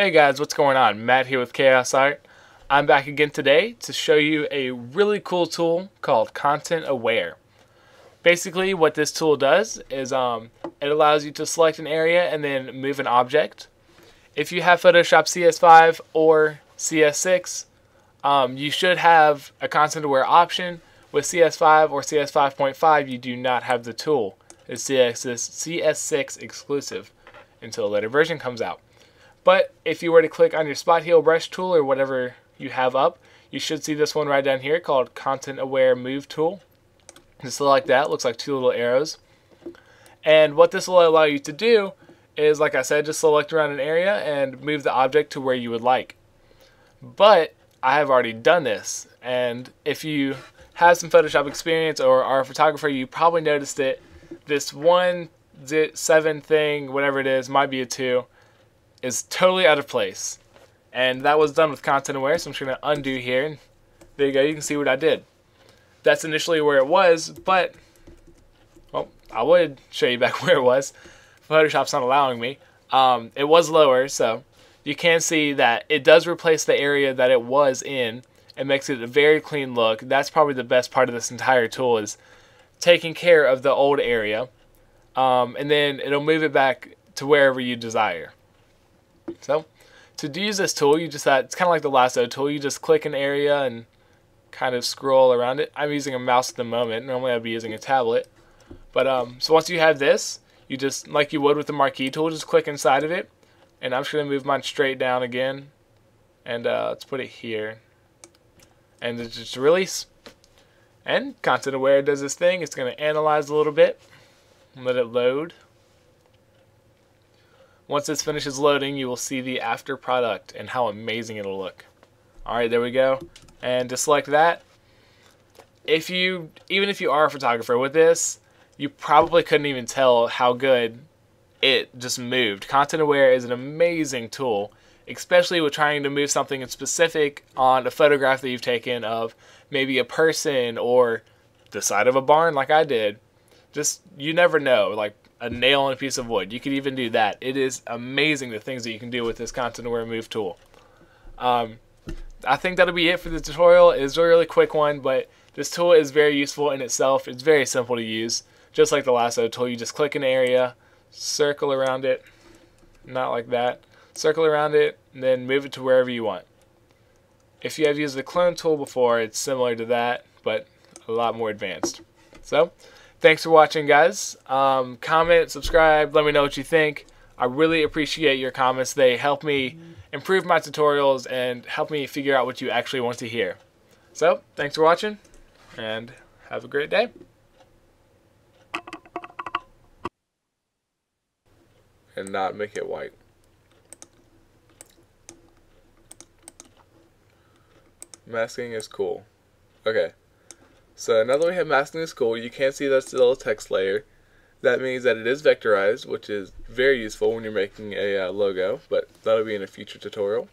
Hey guys, what's going on? Matt here with KhaosArt. I'm back again today to show you a really cool tool called Content Aware. Basically what this tool does is it allows you to select an area and then move an object. If you have Photoshop CS5 or CS6, you should have a Content Aware option. With CS5 or CS5.5, you do not have the tool. It's CS6 exclusive until a later version comes out. But if you were to click on your spot heal brush tool or whatever you have up, you should see this one right down here called Content Aware Move Tool. Just like that, looks like two little arrows. And what this will allow you to do is, like I said, just select around an area and move the object to where you would like. But I have already done this, and if you have some Photoshop experience or are a photographer, you probably noticed it. This 1-7 thing, whatever it is, might be a 2. Is totally out of place, and that was done with Content Aware, so I'm just going to undo here, and there you go, you can see what I did. That's initially where it was, but, well, I would show you back where it was. Photoshop's not allowing me. It was lower, so you can see that it does replace the area that it was in. It makes it a very clean look. That's probably the best part of this entire tool, is taking care of the old area, and then it'll move it back to wherever you desire. So, to use this tool, you just it's kind of like the lasso tool. You just click an area and kind of scroll around it. I'm using a mouse at the moment. Normally, I'd be using a tablet. But so once you have this, you just, like you would with the marquee tool, just click inside of it. And I'm just gonna move mine straight down again, and let's put it here. And it's just release. And Content Aware does this thing. It's gonna analyze a little bit and let it load. Once this finishes loading, you will see the after product and how amazing it'll look. Alright, there we go. And just select that. Even if you are a photographer with this, you probably couldn't even tell how good it just moved. Content Aware is an amazing tool, especially with trying to move something in specific on a photograph that you've taken of maybe a person or the side of a barn like I did. Just, you never know. Like, a nail on a piece of wood. You could even do that. It is amazing the things that you can do with this Content Aware Move tool. I think that'll be it for the tutorial. It's a really quick one, but this tool is very useful in itself. It's very simple to use. Just like the lasso tool, you just click an area, circle around it, not like that, circle around it, and then move it to wherever you want. If you have used the clone tool before, it's similar to that, but a lot more advanced. So, thanks for watching, guys. Comment, subscribe, let me know what you think. I really appreciate your comments. They help me improve my tutorials and help me figure out what you actually want to hear. So, thanks for watching, and have a great day. And not make it white. Masking is cool. Okay. So now that we have masking is cool, you can see that's the little text layer. That means that it is vectorized, which is very useful when you're making a logo, but that'll be in a future tutorial.